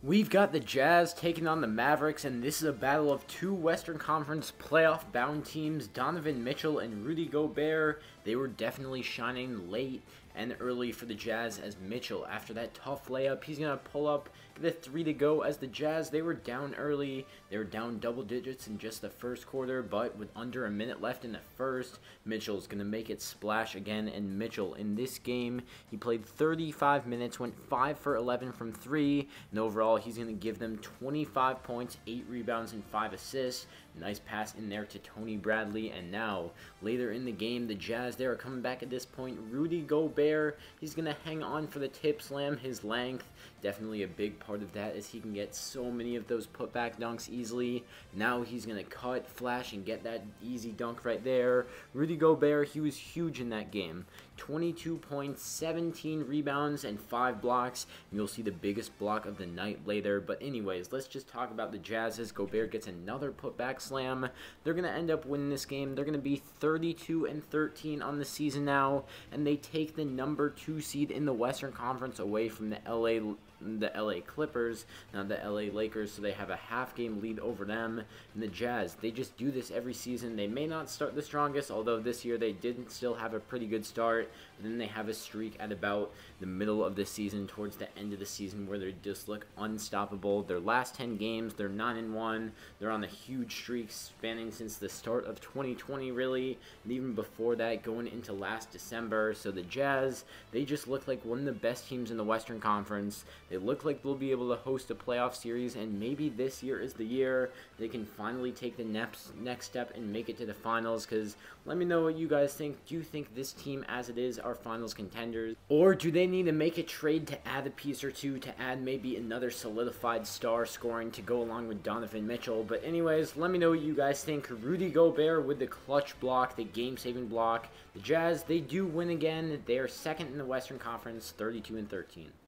We've got the Jazz taking on the Mavericks, and this is a battle of two Western Conference playoff-bound teams, Donovan Mitchell and Rudy Gobert. They were definitely shining late and early for the Jazz as Mitchell, after that tough layup, he's going to pull up, get the three to go as the Jazz. They were down early. They were down double digits in just the first quarter, but with under a minute left in the first, Mitchell's going to make it splash again. And Mitchell, in this game, he played 35 minutes, went 5 for 11 from 3, and overall, he's going to give them 25 points, 8 rebounds, and 5 assists. Nice pass in there to Tony Bradley. And now, later in the game, the Jazz, they are coming back at this point. Rudy Gobert, he's going to hang on for the tip slam. His length, definitely a big part of that, is he can get so many of those putback dunks easily. Now he's going to cut, flash, and get that easy dunk right there. Rudy Gobert, he was huge in that game. 22 points, 17 rebounds, and 5 blocks. And you'll see the biggest block of the night later, but anyways, let's just talk about the Jazz as Gobert gets another putback slam. They're going to end up winning this game. They're going to be 32-13 on the season now, and they take the #2 seed in the Western Conference away from the LA Clippers, not the LA Lakers, so they have a half-game lead over them. And the Jazz, they just do this every season. They may not start the strongest, although this year they did still have a pretty good start, but then they have a streak at about the middle of the season, towards the end of the season, where they just look unstoppable. Their last 10 games, they're 9-1. They're on a huge streak spanning since the start of 2020, really, and even before that, going into last December. So the Jazz, they just look like one of the best teams in the Western Conference. They look like they'll be able to host a playoff series, and maybe this year is the year they can finally take the next step and make it to the finals, because let me know what you guys think. Do you think this team as it is are finals contenders, or do they need to make a trade to add a piece or two, to add maybe another solidified star scoring to go along with Donovan Mitchell? But anyways, let me know what you guys think. Rudy Gobert with the clutch block, the game-saving block. The Jazz, they do win again. They are second in the Western Conference, 32-13.